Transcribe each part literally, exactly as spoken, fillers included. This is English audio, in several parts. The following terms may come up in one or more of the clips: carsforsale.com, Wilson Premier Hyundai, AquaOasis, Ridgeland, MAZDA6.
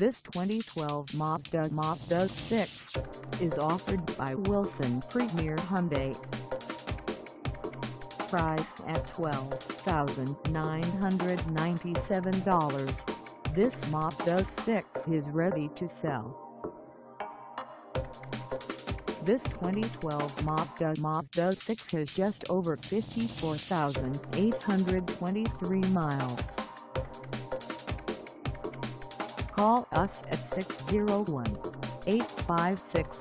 This twenty twelve Mazda six is offered by Wilson Premier Hyundai. Priced at twelve thousand nine hundred ninety-seven dollars, this Mazda six is ready to sell. This twenty twelve Mazda six has just over fifty-four thousand eight hundred twenty-three miles. Call us at six oh one, eight five six,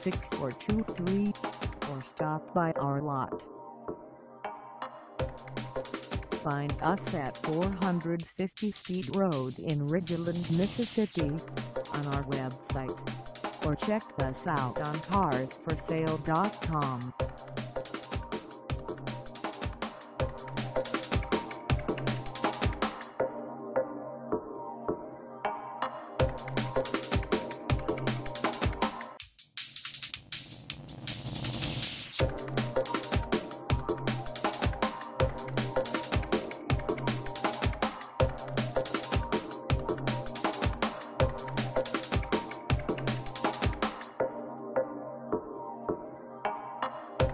six four two three or stop by our lot. Find us at four fifty State Road in Ridgeland, Mississippi, on our website, or check us out on cars for sale dot com.